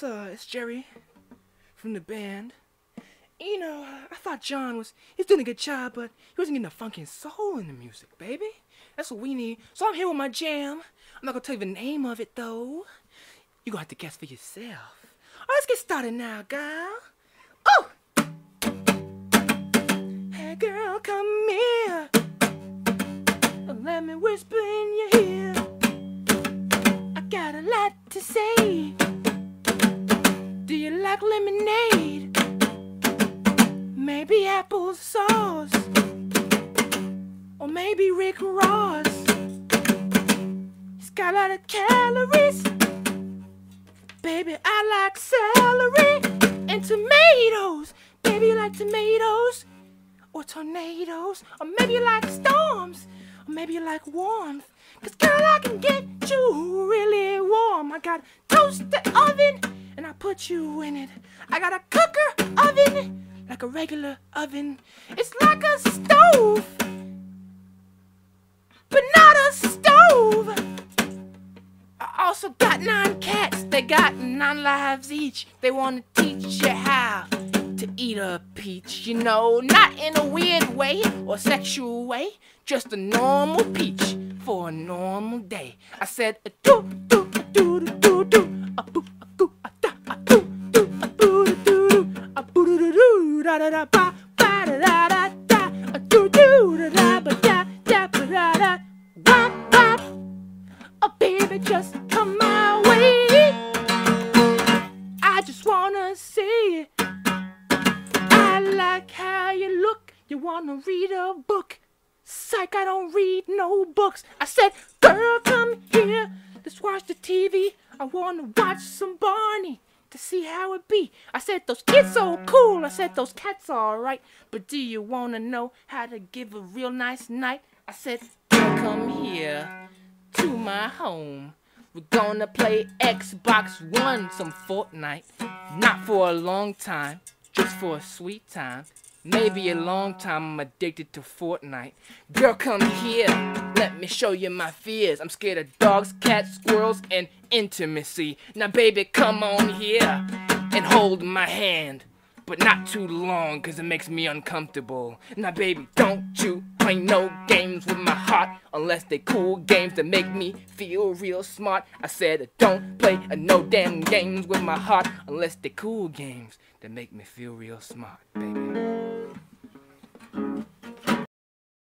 it's Jerry from the band. You know, I thought John he's doing a good job, but he wasn't getting the funky soul in the music, baby. That's what we need. So I'm here with my jam. I'm not gonna tell you the name of it, though. You're gonna have to guess for yourself. All right, let's get started now, girl. Oh! Hey, girl, come here. Let me whisper in your ear. I got a lot to say. Do you like lemonade? Maybe apple sauce, or maybe Rick Ross. He's got a lot of calories. Baby, I like celery and tomatoes. Baby, you like tomatoes, or tornadoes, or maybe you like storms, or maybe you like warmth. Cause girl, I can get you really warm. I got a toaster oven, and I put you in it. I got a cooker oven, like a regular oven. It's like a stove, but not a stove. I also got 9 cats. They got 9 lives each. They want to teach you how to eat a peach. You know, not in a weird way or sexual way, just a normal peach for a normal day. I said a do do a do do do do a boo a goo a da a do do a boo do do do a boo do do do da da da ba ba da da da da a do do da da ba da da ba da da wop wop. Oh baby, just come my way. I just wanna see. I like how you look. You wanna read a book? Psych, I don't read no books. I said, girl, come here. Let's watch the TV. I wanna watch some Barney to see how it be. I said, those kids so cool. I said, those cats are alright. But do you wanna know how to give a real nice night? I said, girl, come here to my home. We're gonna play Xbox One, some Fortnite. Not for a long time, just for a sweet time. Maybe a long time. I'm addicted to Fortnite. Girl, come here. Let me show you my fears. I'm scared of dogs, cats, squirrels, and intimacy. Now, baby, come on here and hold my hand. But not too long, cause it makes me uncomfortable. Now, baby, don't you play no games with my heart, unless they cool games that make me feel real smart. I said, don't play no damn games with my heart, unless they cool games that make me feel real smart, baby.